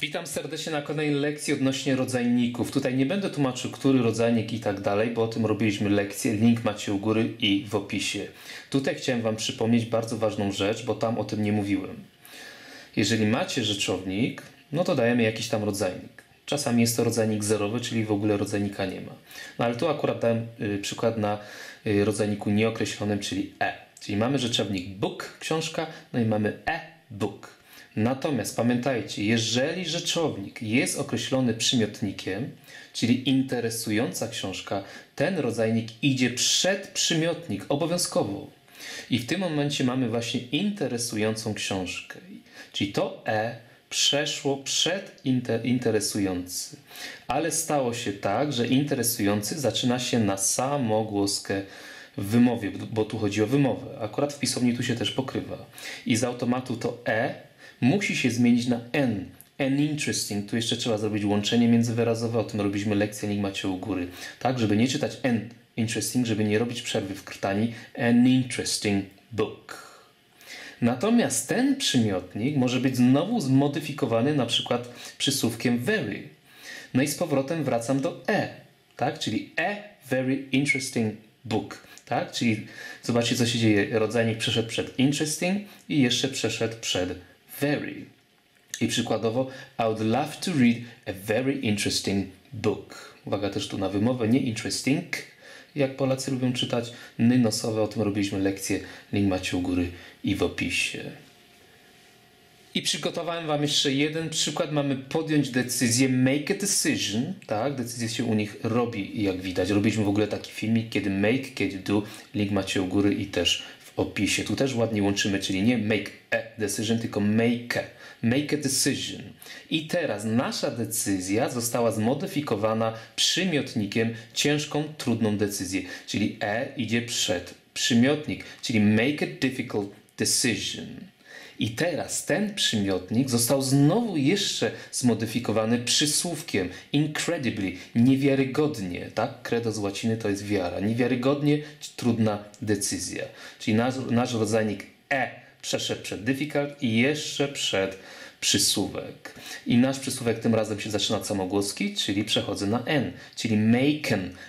Witam serdecznie na kolejnej lekcji odnośnie rodzajników. Tutaj nie będę tłumaczył, który rodzajnik i tak dalej, bo o tym robiliśmy lekcję. Link macie u góry i w opisie. Tutaj chciałem Wam przypomnieć bardzo ważną rzecz, bo tam o tym nie mówiłem. Jeżeli macie rzeczownik, no to dajemy jakiś tam rodzajnik. Czasami jest to rodzajnik zerowy, czyli w ogóle rodzajnika nie ma. No ale tu akurat dałem przykład na rodzajniku nieokreślonym, czyli e. Czyli mamy rzeczownik book, książka, no i mamy e-book. Natomiast pamiętajcie, jeżeli rzeczownik jest określony przymiotnikiem, czyli interesująca książka, ten rodzajnik idzie przed przymiotnik obowiązkowo. I w tym momencie mamy właśnie interesującą książkę. Czyli to e przeszło przed interesujący. Ale stało się tak, że interesujący zaczyna się na samogłoskę w wymowie, bo tu chodzi o wymowę. Akurat w pisowni tu się też pokrywa. I z automatu to e musi się zmienić na n. N interesting. Tu jeszcze trzeba zrobić łączenie międzywyrazowe. O tym robiliśmy lekcję, link macie u góry. Tak, żeby nie czytać n interesting, żeby nie robić przerwy w krtani. An interesting book. Natomiast ten przymiotnik może być znowu zmodyfikowany na przykład przysłówkiem very. No i z powrotem wracam do e. Tak, czyli a very interesting book. Tak, czyli zobaczcie, co się dzieje. Rodzajnik przeszedł przed interesting i jeszcze przeszedł przed very. I przykładowo I would love to read a very interesting book. Uwaga też tu na wymowę, nie interesting, jak Polacy lubią czytać, ny nosowe, o tym robiliśmy lekcję, link macie u góry i w opisie. I przygotowałem Wam jeszcze jeden przykład. Mamy podjąć decyzję, make a decision. Tak, decyzję się u nich robi, jak widać. Robiliśmy w ogóle taki filmik, kiedy make, kiedy do. Link macie u góry i też w opisie. Tu też ładnie łączymy, czyli nie make a decision, tylko make a. Make a decision. I teraz nasza decyzja została zmodyfikowana przymiotnikiem ciężką, trudną decyzję. Czyli e idzie przed przymiotnik, czyli make a difficult decision. I teraz ten przymiotnik został znowu jeszcze zmodyfikowany przysłówkiem incredibly, niewiarygodnie, tak? Credo z łaciny to jest wiara. Niewiarygodnie trudna decyzja. Czyli nasz rodzajnik e przeszedł przed difficult i jeszcze przed przysłówek. I nasz przysłówek tym razem się zaczyna od samogłoski, czyli przechodzę na n, czyli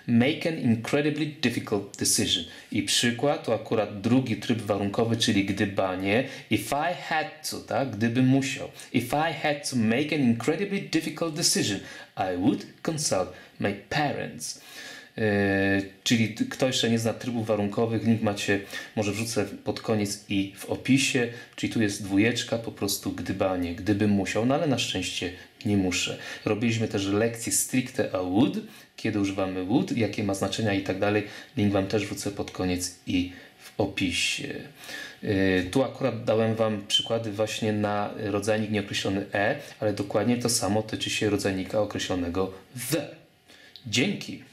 make an incredibly difficult decision. I przykład to akurat drugi tryb warunkowy, czyli gdybanie. If I had to, tak, gdybym musiał. If I had to make an incredibly difficult decision, I would consult my parents. Czyli kto jeszcze nie zna trybów warunkowych, link macie, może wrzucę pod koniec i w opisie. Czyli tu jest dwójeczka, po prostu gdybanie, gdybym musiał, no ale na szczęście nie muszę. Robiliśmy też lekcje stricte a would, kiedy używamy would, jakie ma znaczenia i tak dalej. Link Wam też wrzucę pod koniec i w opisie. Tu akurat dałem Wam przykłady właśnie na rodzajnik nieokreślony e, ale dokładnie to samo tyczy się rodzajnika określonego the. Dzięki!